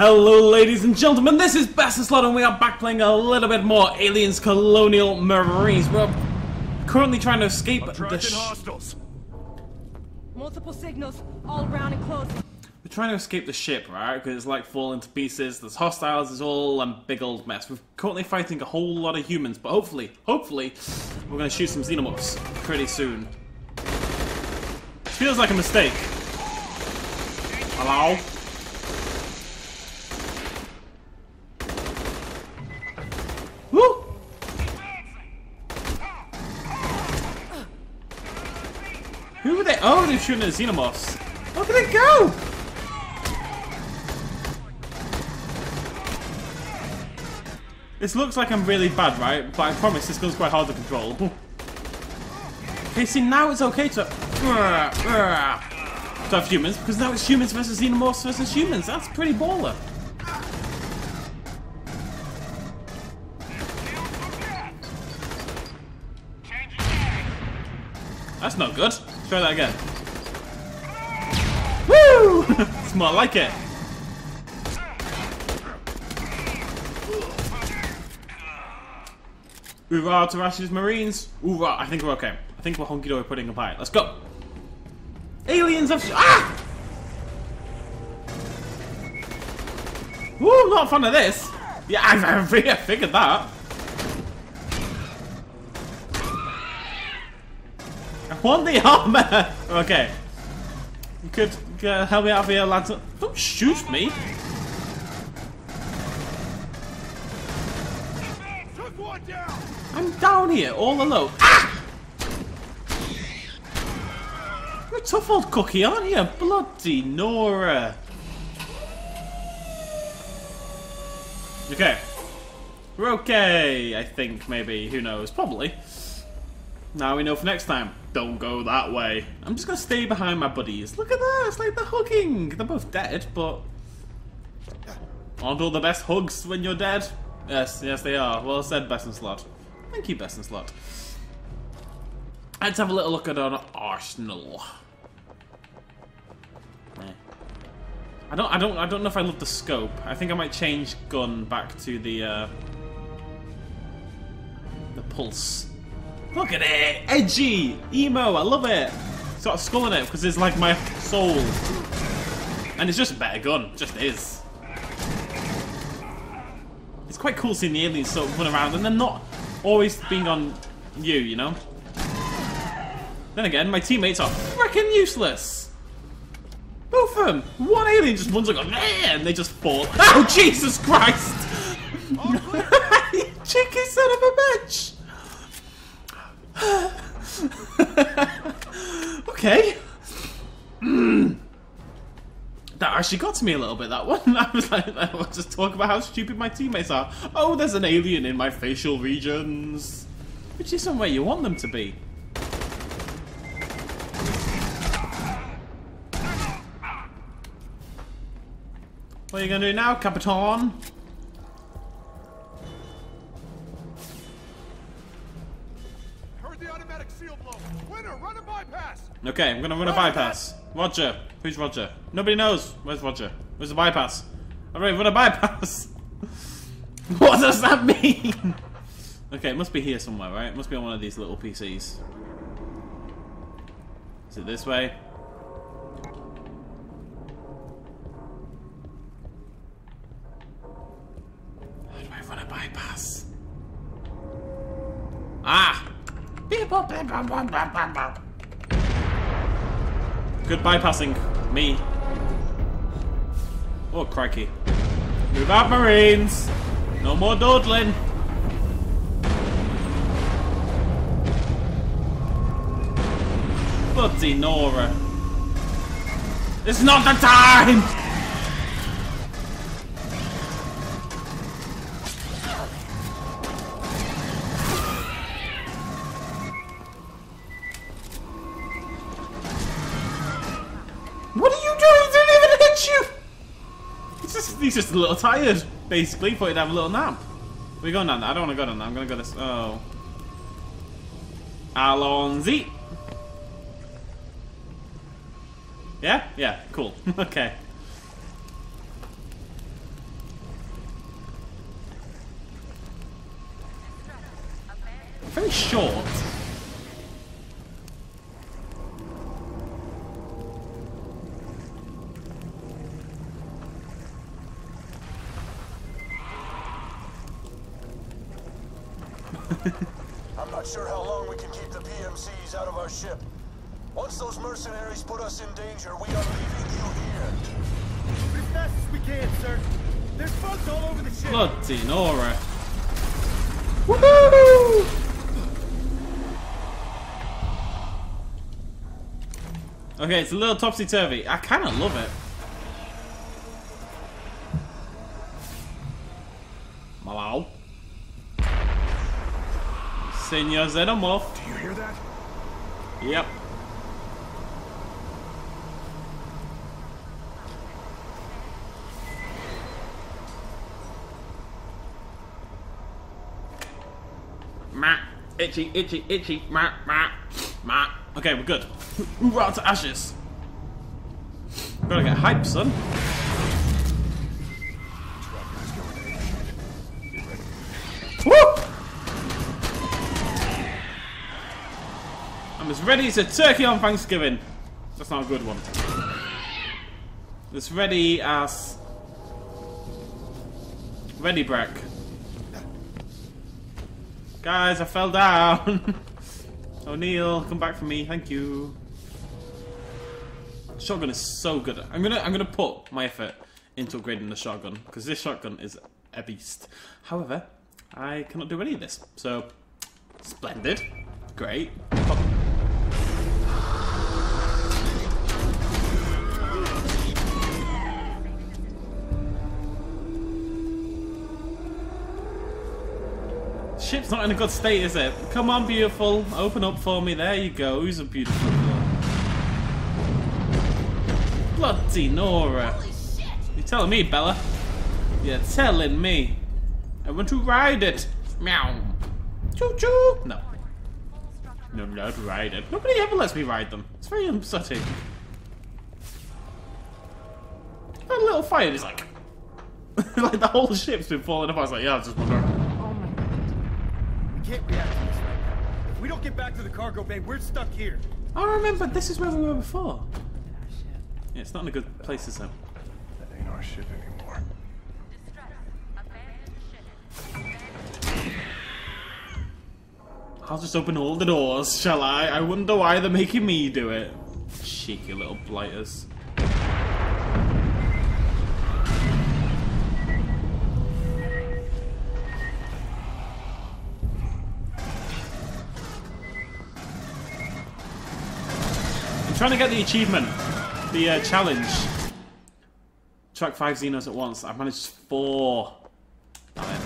Hello ladies and gentlemen, this is Bastislot and we are back playing a little bit more Aliens Colonial Marines. We're currently trying to escape the multiple signals all round and close. We're trying to escape the ship, right? Because it's like falling to pieces, there's hostiles, it's all a big old mess. We're currently fighting a whole lot of humans, but hopefully, we're going to shoot some xenomorphs pretty soon. It feels like a mistake. Hello? Who are they? Oh, they're shooting at xenomorphs. Where did they go? This looks like I'm really bad, right? But I promise this gun's quite hard to control. Okay, see, now it's okay to have humans, because now it's humans versus xenomorphs versus humans. That's pretty baller. That's not good. Try that again. Woo! It's more like it. Hoorah, T'rashi's Marines. Hoorah, I think we're okay. I think we're hunky-dory putting a pie. Let's go. Aliens have... Ah! Woo, I'm not a fan of this. Yeah, I figured that. One the armor! Okay. You could help me out of here, lads. Don't shoot me! I'm down here, all alone. Ah! You're a tough old cookie, aren't you? Bloody Nora. Okay. We're okay, I think, maybe. Who knows? Probably. Now we know for next time. Don't go that way. I'm just gonna stay behind my buddies. Look at that, it's like they're hugging. They're both dead, but... Aren't all the best hugs when you're dead? Yes, yes they are. Well said, Bastislot. Thank you, Bastislot. Let's have a little look at our arsenal. I don't know if I love the scope. I think I might change gun back to the pulse. Look at it! Edgy! Emo! I love it! It's got a skull in it because it's like my soul. And it's just a better gun. It just is. It's quite cool seeing the aliens sort of run around and they're not always being on you, you know? Then again, my teammates are freaking useless! Both of them! One alien just runs like a man and they just fall. Oh, Jesus Christ! You cheeky son of a bitch! Okay. That actually got to me a little bit, that one. I was like, I'll just talk about how stupid my teammates are. Oh, there's an alien in my facial regions. Which is somewhere you want them to be. What are you going to do now, Capitan? Okay, I'm gonna run a bypass. Roger. Who's Roger? Nobody knows. Where's Roger? Where's the bypass? I've already run a bypass. What does that mean? Okay, it must be here somewhere, right? It must be on one of these little PCs. Is it this way? How do I run a bypass? Ah! Good bypassing. Me. Oh, crikey. Move out, Marines! No more dawdling! Bloody Nora. It's not the time! He's just a little tired, basically, for it to have a little nap. We're going down there. I don't want to go down there. I'm going to go this. Oh. Allons-y. Yeah? Yeah, cool. Okay. Very short. I'm not sure how long we can keep the PMCs out of our ship. Once those mercenaries put us in danger, we are leaving you here. As fast as we can, sir. There's bugs all over the ship. Bloody Nora. Woohoo! Okay, it's a little topsy-turvy. I kind of love it. Hello? Senor Xenomorph. Do you hear that? Yep. Itchy, itchy, itchy, ma, ma, ma. Okay, we're good. We're out to ashes. Gotta get hype, son. Woo! I'm as ready as a turkey on Thanksgiving. That's not a good one. As ready as... Ready, Brack. Guys, I fell down. O'Neill, come back for me. Thank you. Shotgun is so good. I'm gonna put my effort into upgrading the shotgun because this shotgun is a beast. However, I cannot do any of this. So, splendid, great. Pop. Ship's not in a good state, is it? Come on, beautiful. Open up for me. There you go. Who's a beautiful girl? Bloody Nora. You're telling me, Bella. You're telling me. I want to ride it. Meow. Choo-choo. No. No, not ride it. Nobody ever lets me ride them. It's very upsetting. That little fire is like... like the whole ship's been falling apart. I was like, yeah, I just wondering. Can't react to this right now. If we don't get back to the cargo bay, we're stuck here. I remember this is where we were before. Yeah, it's not in a good place, is it? That ain't our ship anymore. I'll just open all the doors, shall I? I wonder why they're making me do it. Cheeky little blighters. Trying to get the achievement, the challenge. Track 5 Xenos at once. I've managed 4. Right.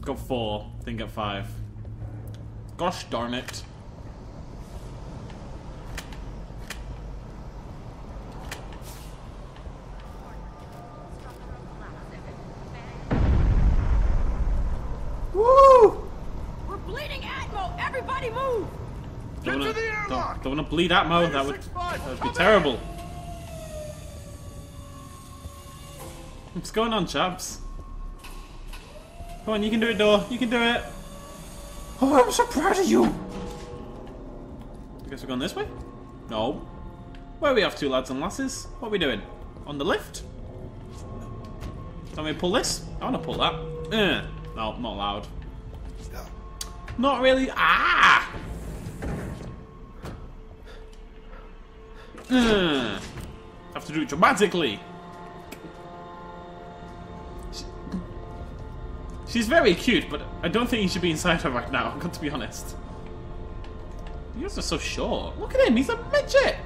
Got 4. Didn't get 5. Gosh darn it. Don't want to bleed out, Mo. That would be terrible. What's going on, chaps? Come on, you can do it, Dor. You can do it. Oh, I'm so proud of you. I guess we're going this way? No. Where are we off to, lads and lasses? What are we doing? On the lift? Can we pull this? I want to pull that. No, not allowed. Not really. Ah! Have to do it dramatically. She's very cute, but I don't think you should be inside her right now. I've got to be honest. You guys are so short. Look at him, he's a midget.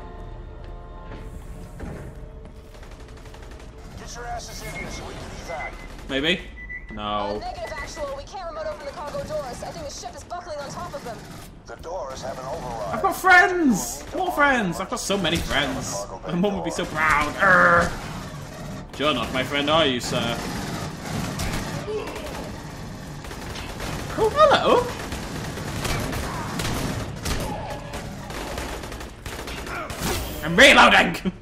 Get your asses in here so we can evac. Maybe? No. Negative, actual. We can't remote open the cargo doors. I think the ship is buckling on top of them. The doors have an override. I've got friends! More friends! I've got so many friends. My mum would be so proud. Urgh. You're not my friend, are you, sir? Oh, hello! Reloading!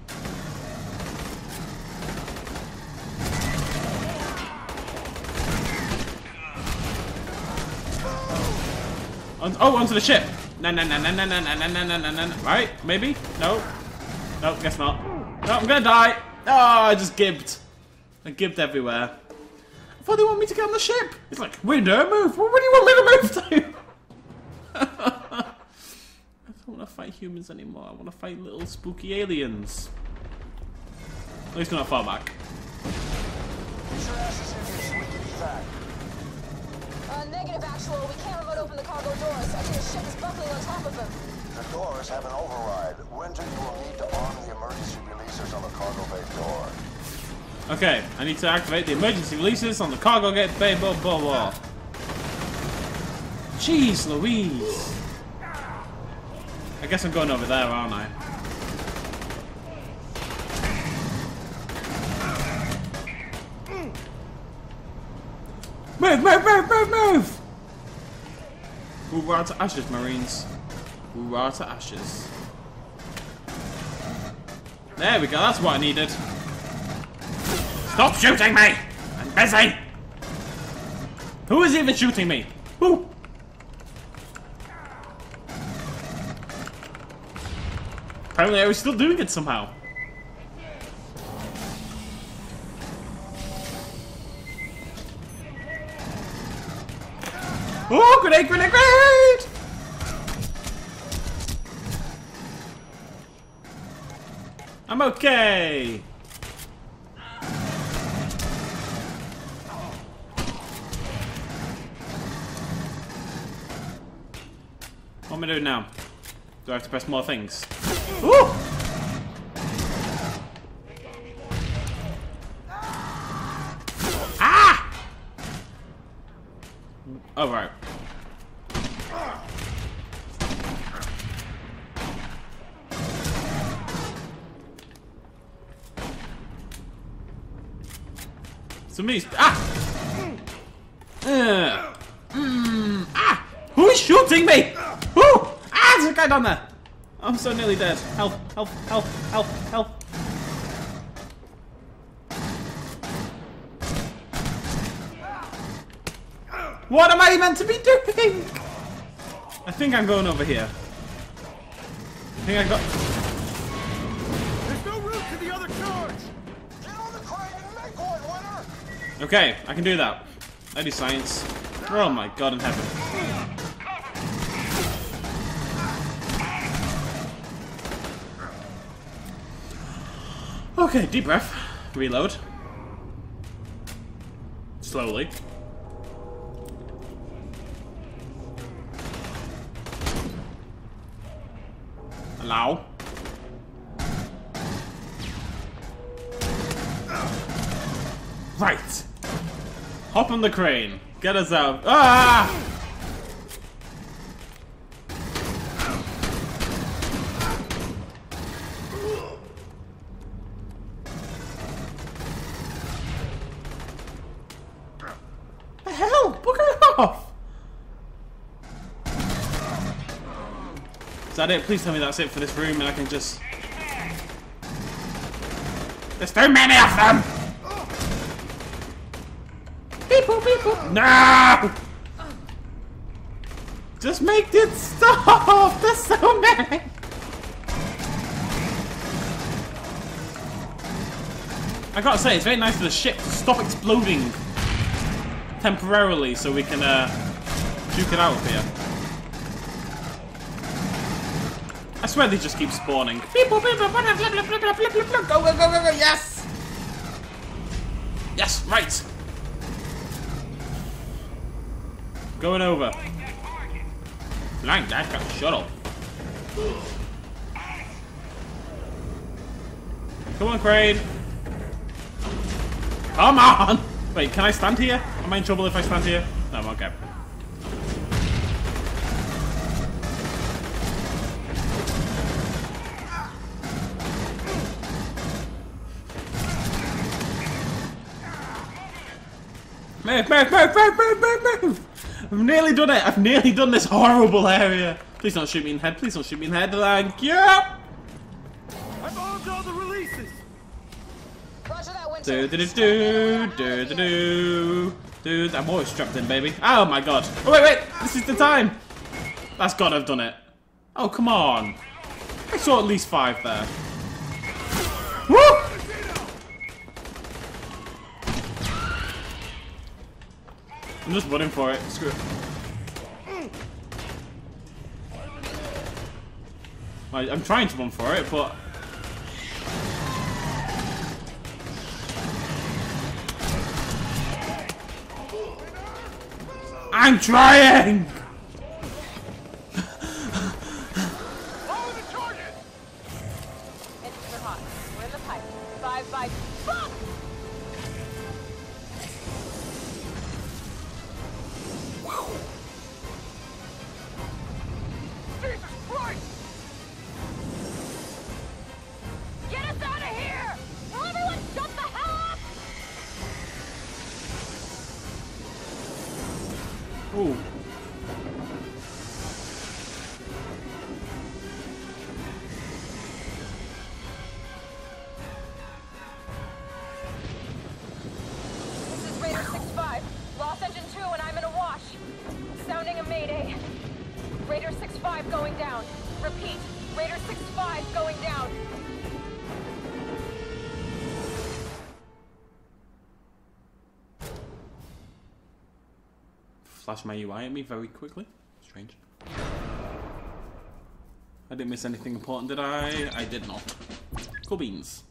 Oh, onto the ship! No. Right? Maybe? No. No, guess not. No, I'm gonna die! Oh, I just gibbed. I gibbed everywhere. I thought they wanted me to get on the ship! It's like, we don't move! Where do you want me to move to? I don't want to fight humans anymore. I want to fight little spooky aliens. At least not far back. Negative, actual. We can't remote open the cargo doors. I think the ship is buckling on top of them. The doors have an override. Winter, you will need to arm the emergency releases on the cargo bay door. Okay, I need to activate the emergency releases on the cargo gate bay. Blah blah blah. Jeez Louise. I guess I'm going over there, aren't I? Move, move, move, move, move! Hoorah to ashes, Marines. Hoorah to ashes. There we go, that's what I needed. Stop shooting me! I'm busy! Who is even shooting me? Who? Apparently I was still doing it somehow. Oh, grenade, grenade, grenade! I'm okay. What am I doing now? Do I have to press more things? Ooh! Ah! Oh, right. Somebody's... Ah! Ah! Who is shooting me? Who? Ah, there's a guy down there. I'm so nearly dead. Help, help, help, help, help. What am I meant to be doing? I think I'm going over here. I think I got... There's no route to the other cars! Get on the crane and make one, Winter! Okay, I can do that. I do science. Oh my god in heaven. Okay, deep breath. Reload. Slowly. Allow. Right. Hop on the crane. Get us out. Ah! Please tell me that's it for this room and I can just... There's too many of them! Beep boop, beep boop. No! Just make it stop! There's so many! I gotta say, it's very nice for the ship to stop exploding temporarily so we can duke it out of here. I swear they just keep spawning. People, people, go, go, go, go, yes! Yes, right! Going over. Blank that guy, shut up. Come on, Crane! Come on! Wait, can I stand here? Am I in trouble if I stand here? No, I'm okay. Move, move, move, move, move, move! I've nearly done it! I've nearly done this horrible area! Please don't shoot me in the head, please don't shoot me in the head, thank you! Dude, I'm always strapped in, baby. Oh my god. Oh wait, this is the time. That's gotta have done it. Oh come on. I saw at least 5 there. Woo! I'm just running for it. Screw it. I'm trying to run for it, but I'm trying! Follow the target! It's hot. We're in the pipe. 5 by... Fuck! Jesus Christ! Get us out of here! Will everyone shut the hell up? Ooh. This is Raider 65. Lost engine 2 and I'm in a wash. Sounding a mayday. Raider 65 going down. Repeat. Raider 65 going down. Flash my UI at me very quickly. Strange. I didn't miss anything important, did I? I did not. Cool beans.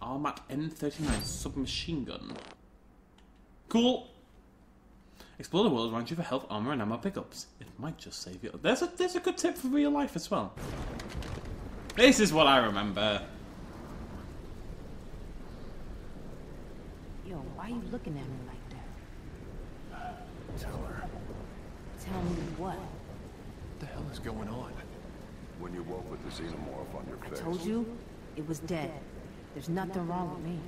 Armat M39 submachine gun. Cool. Explore the world around you for health, armor, and ammo pickups. It might just save you. There's a good tip for real life as well. This is what I remember. Yo, why are you looking at me like? Tell her. Tell me what? What the hell is going on? When you woke with the xenomorph on your face. I told you, it was dead. There's nothing wrong with me.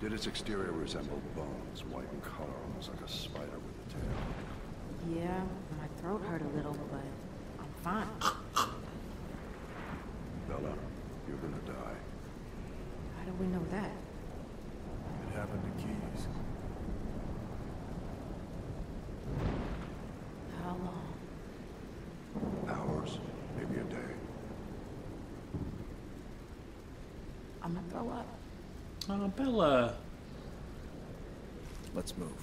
Did its exterior resemble bones, white in color, almost like a spider with a tail? Yeah, my throat hurt a little, but I'm fine. Bella, you're gonna die. How do we know that? It happened to Keys. How long? Hours, maybe a day. I'm gonna throw up. Oh, Bella. Let's move.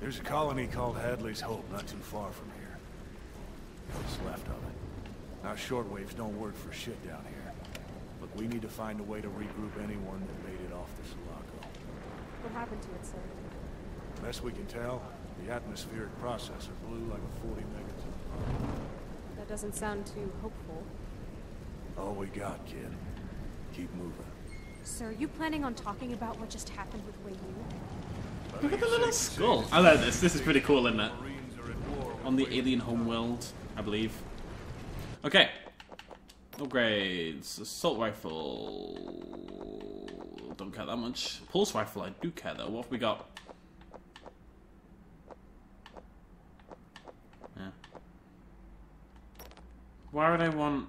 There's a colony called Hadley's Hope not too far from here. What's left of it. Our shortwaves don't work for shit down here. But we need to find a way to regroup anyone that made it off the Sulaco. What happened to it, sir? Best we can tell, the atmospheric processor blew like a 40 megaton. That doesn't sound too hopeful. All we got, kid. Keep moving. Sir, are you planning on talking about what just happened with Weyland? Look at the little skull. I like this. This is pretty cool, isn't it? On the alien homeworld, I believe. Okay. Upgrades. Assault rifle. Don't care that much. Pulse rifle, I do care though. What have we got? Why would I want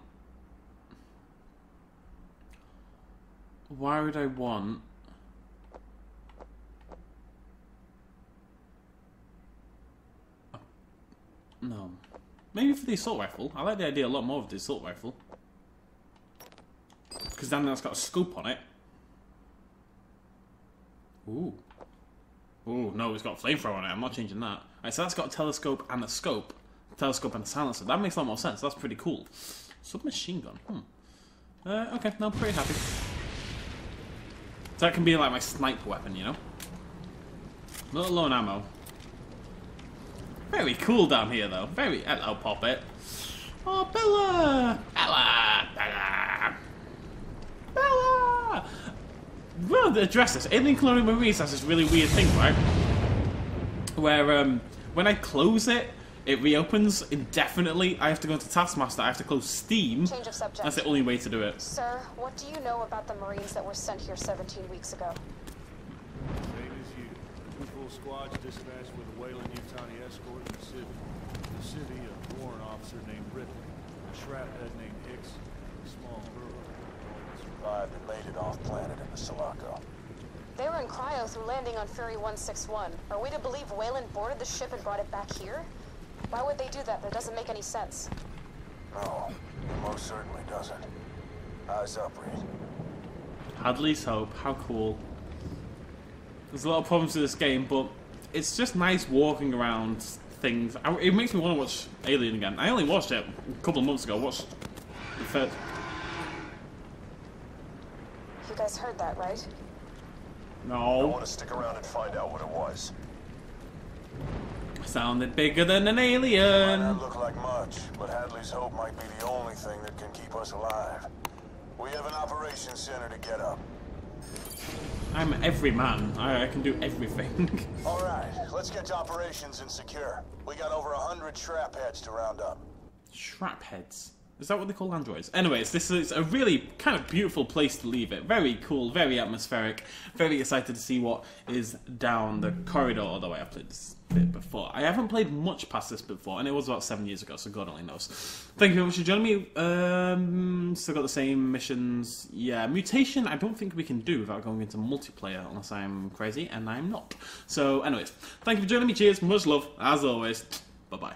no. Maybe for the assault rifle. I like the idea a lot more of the assault rifle. Because then that's got a scope on it. Ooh. Ooh, no, it's got a flamethrower on it. I'm not changing that. Alright, so that's got a telescope and a scope. Telescope and a silencer. That makes a lot more sense. That's pretty cool. Submachine gun. Hmm. Okay, no, I'm pretty happy. So that can be like my sniper weapon, you know? Let alone ammo. Very cool down here, though. Very. Hello, Poppet. Oh, Bella! Bella! Bella! Bella! Well, they address this. Alien Colonial Marines has this really weird thing, right? Where, when I close it, it reopens indefinitely. I have to go to Taskmaster. I have to close Steam. Change of subject. That's the only way to do it. Sir, what do you know about the Marines that were sent here 17 weeks ago? Same as you. Two full squads dispatched with a Weyland-Yutani escort in the city. The city, a warrant officer named Ripley, a shraphead named Hicks, a small girl. survived and made it off-planet in the Sulaco. They were in cryo through landing on Ferry 161. Are we to believe Weyland boarded the ship and brought it back here? Why would they do that? That doesn't make any sense. No, it most certainly doesn't. Eyes up, Reed. Hadley's Hope, how cool. There's a lot of problems with this game, but it's just nice walking around things. It makes me want to watch Alien again. I only watched it a couple of months ago. I watched the third. You guys heard that, right? No. I want to stick around and find out what it was. Sounded bigger than an alien. It might not look like much, but Hadley's Hope might be the only thing that can keep us alive. We have an operations center to get up. I'm every man. I can do everything. Alright, let's get to operations and secure. We got over 100 trap heads to round up. Trap heads? Is that what they call androids? Anyways, this is a really kind of beautiful place to leave it. Very cool, very atmospheric. Very excited to see what is down the corridor, although I have played this bit before. I haven't played much past this before, and it was about 7 years ago, so God only knows. Thank you very much for joining me. Still got the same missions. Yeah, mutation I don't think we can do without going into multiplayer, unless I'm crazy, and I'm not. So anyways, thank you for joining me. Cheers, much love, as always. Bye-bye.